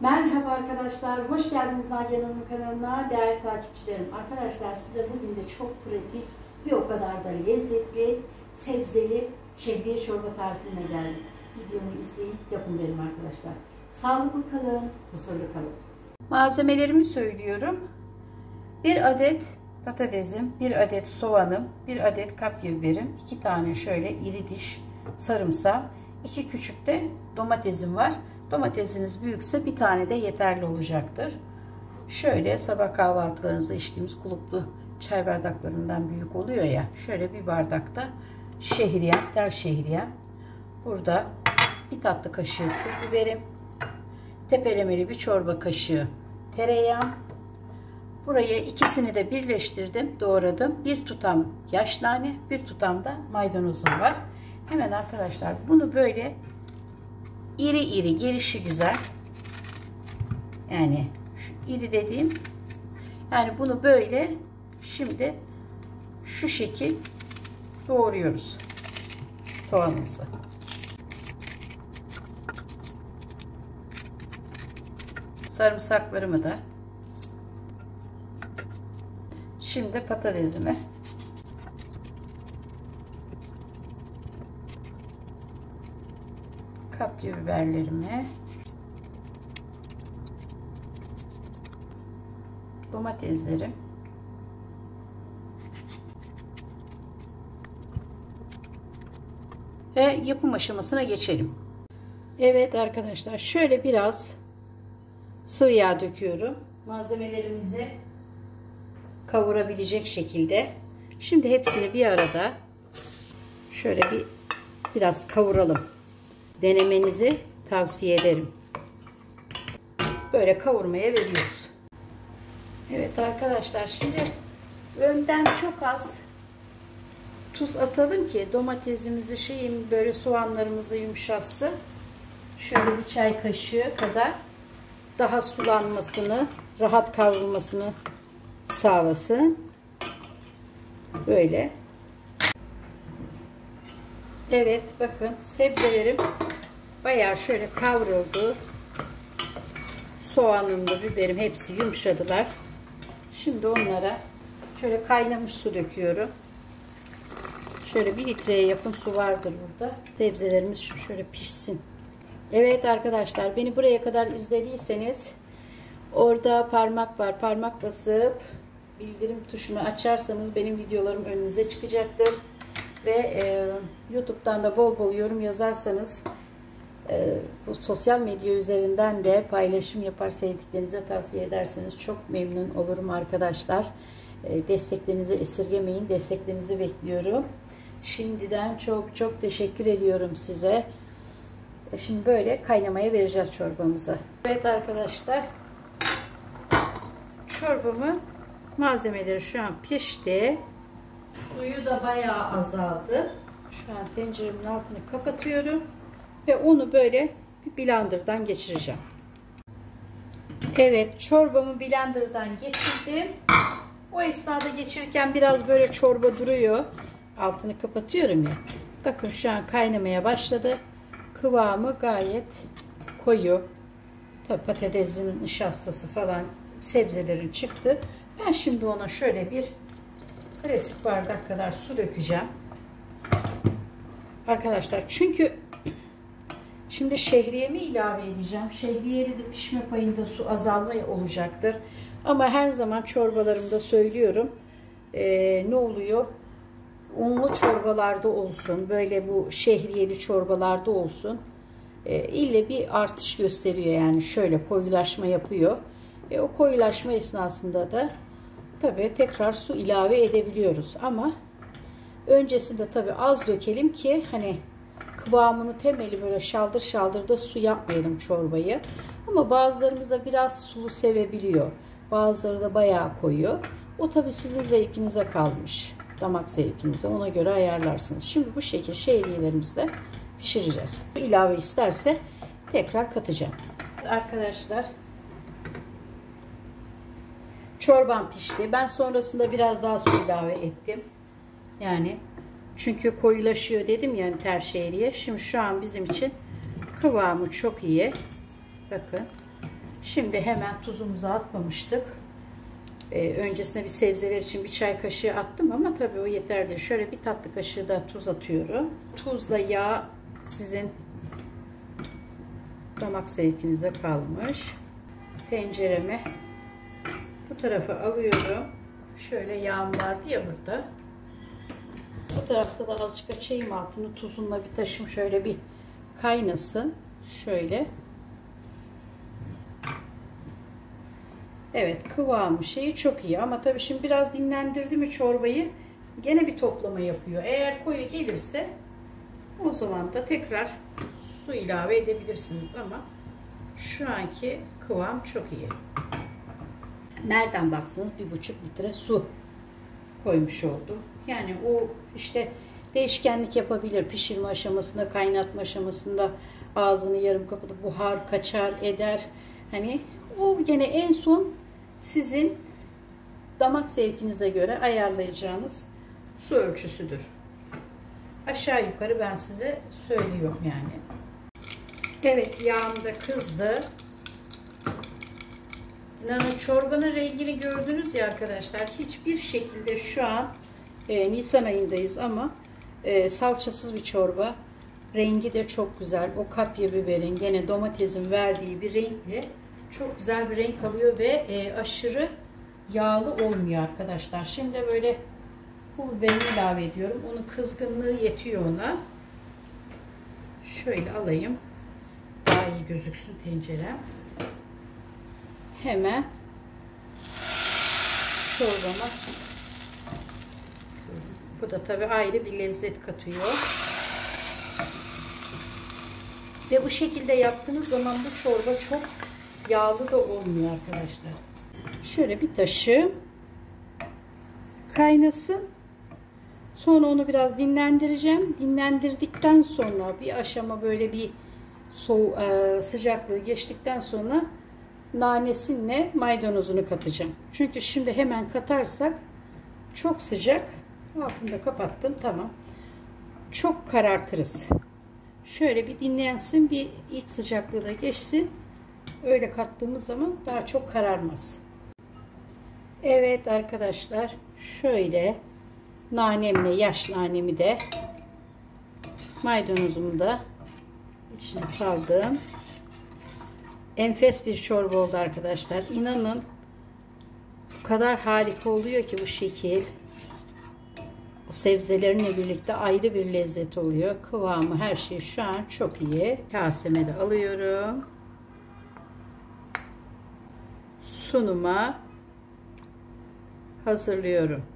Merhaba arkadaşlar, hoş geldiniz Nagihan Hanım kanalına, değerli takipçilerim. Arkadaşlar, size bugün de çok pratik, bir o kadar da lezzetli, sebzeli şehriye çorba tarifine geldim. Videomu izleyin, yapın derim arkadaşlar. Sağlıklı kalın, huzurlu kalın. Malzemelerimi söylüyorum. 1 adet patatesim, 1 adet soğanım, 1 adet kapya biberim, 2 tane şöyle iri diş sarımsağım, 2 küçük de domatesim var. Domatesiniz büyükse bir tane de yeterli olacaktır. Şöyle sabah kahvaltılarınızda içtiğimiz kuluplu çay bardaklarından büyük oluyor ya. Şöyle bir bardakta şehriyem, tel şehriyem. Burada bir tatlı kaşığı pul biberim. Tepelemeli bir çorba kaşığı tereyağım. Buraya ikisini de birleştirdim, doğradım. Bir tutam yaş nane, bir tutam da maydanozum var. Hemen arkadaşlar bunu böyle İri iri, gelişi güzel, yani şu iri dediğim, yani bunu böyle şimdi şu şekil doğruyoruz soğanımızı. Sarımsaklarımı da şimdi patatesimi kapya biberlerimi, domateslerim, ve yapım aşamasına geçelim. Evet arkadaşlar, şöyle biraz sıvı yağ döküyorum. Malzemelerimizi kavurabilecek şekilde. Şimdi hepsini bir arada şöyle biraz kavuralım. Denemenizi tavsiye ederim. Böyle kavurmaya veriyoruz. Evet arkadaşlar, şimdi önden çok az tuz atalım ki domatesimizi böyle soğanlarımızı yumuşatsın. Şöyle bir çay kaşığı kadar daha sulanmasını, rahat kavrulmasını sağlasın. Böyle. Evet, bakın sebzelerim bayağı şöyle kavruldu. Soğanım da biberim hepsi yumuşadılar. Şimdi onlara şöyle kaynamış su döküyorum. Şöyle 1 litreye yakın su vardır burada. Sebzelerimiz şöyle pişsin. Evet arkadaşlar, beni buraya kadar izlediyseniz orada parmak var. Parmak basıp bildirim tuşunu açarsanız benim videolarım önünüze çıkacaktır. Ve YouTube'dan da bol bol yorum yazarsanız, bu sosyal medya üzerinden de paylaşım yapar, sevdiklerinize tavsiye ederseniz çok memnun olurum arkadaşlar. Desteklerinizi esirgemeyin, desteklerinizi bekliyorum. Şimdiden çok çok teşekkür ediyorum size. Şimdi böyle kaynamaya vereceğiz çorbamızı. Evet arkadaşlar, çorbamın malzemeleri şu an pişti. Suyu da bayağı azaldı. Şu an tenceremin altını kapatıyorum ve onu böyle bir blenderdan geçireceğim. Evet, çorbamı blenderdan geçirdim. O esnada geçirirken biraz böyle çorba duruyor. Altını kapatıyorum ya. Bakın şu an kaynamaya başladı. Kıvamı gayet koyu. Tabii patatesin nişastası falan, sebzelerin çıktı. Ben şimdi ona şöyle bir klasik bardak kadar su dökeceğim. Arkadaşlar, çünkü şimdi şehriyemi ilave edeceğim. Şehriyeli de pişme payında su azalma olacaktır. Ama her zaman çorbalarımda söylüyorum. Ne oluyor? Unlu çorbalarda olsun, böyle bu şehriyeli çorbalarda olsun. İlle bir artış gösteriyor, yani şöyle koyulaşma yapıyor. O koyulaşma esnasında da tabii tekrar su ilave edebiliyoruz, ama öncesinde tabii az dökelim ki hani kıvamını, temeli böyle şaldır şaldır da su yapmayalım çorbayı. Ama bazılarımız da biraz sulu sevebiliyor. Bazıları da bayağı koyu. O tabii sizin zevkinize kalmış. Damak zevkinize, ona göre ayarlarsınız. Şimdi bu şekil şehriyelerimizi de pişireceğiz. İlave isterse tekrar katacağım. Arkadaşlar, çorbam pişti. Ben sonrasında biraz daha su ilave ettim. Yani çünkü koyulaşıyor dedim yani tel şehriye. Şimdi şu an bizim için kıvamı çok iyi. Bakın Şimdi hemen tuzumuzu atmamıştık. Öncesinde bir sebzeler için bir çay kaşığı attım ama tabii o yeterli. Şöyle bir tatlı kaşığı da tuz atıyorum. Tuzla yağ sizin damak zevkinize kalmış. Tenceremi bu tarafa alıyorum. Şöyle yağım vardı ya burada. Bu tarafta da azıcık açayım altını. Tuzunla bir taşım şöyle bir kaynasın. Şöyle. Evet, kıvamı şeyi çok iyi ama tabii şimdi biraz dinlendirdi mi çorbayı gene bir toplama yapıyor. Eğer koyu gelirse o zaman da tekrar su ilave edebilirsiniz ama şu anki kıvam çok iyi. Nereden baksanız 1,5 litre su koymuş oldum. Yani o işte değişkenlik yapabilir. Pişirme aşamasında, kaynatma aşamasında ağzını yarım kapatıp buhar kaçar eder. Hani o gene en son sizin damak zevkinize göre ayarlayacağınız su ölçüsüdür. Aşağı yukarı ben size söylüyorum yani. Evet, yağım da kızdı. İnanın çorbanın rengini gördünüz ya arkadaşlar. Hiçbir şekilde şu an Nisan ayındayız ama salçasız bir çorba. Rengi de çok güzel. O kapya biberin, gene domatesin verdiği bir renkle çok güzel bir renk alıyor ve aşırı yağlı olmuyor arkadaşlar. Şimdi böyle pul biberini ilave ediyorum. Onun kızgınlığı yetiyor ona. Şöyle alayım. Daha iyi gözüksün tencerem. Hemen çorbama. Bu da tabii ayrı bir lezzet katıyor. Ve bu şekilde yaptığınız zaman bu çorba çok yağlı da olmuyor arkadaşlar. Şöyle bir taşı kaynasın. Sonra onu biraz dinlendireceğim. Dinlendirdikten sonra bir aşama böyle bir sıcaklığı geçtikten sonra nanesinle maydanozunu katacağım. Çünkü şimdi hemen katarsak çok sıcak. Altını kapattım, tamam. Çok karartırız. Şöyle bir dinlensin, bir iç sıcaklığı da geçsin. Öyle kattığımız zaman daha çok kararmaz. Evet arkadaşlar, şöyle nanemle, yaş nanemi de maydanozumu da içine saldım. Enfes bir çorba oldu arkadaşlar. İnanın bu kadar harika oluyor ki bu şekil. Sebzelerinle birlikte ayrı bir lezzet oluyor. Kıvamı, her şey şu an çok iyi. Kaseme de alıyorum. Sunuma hazırlıyorum.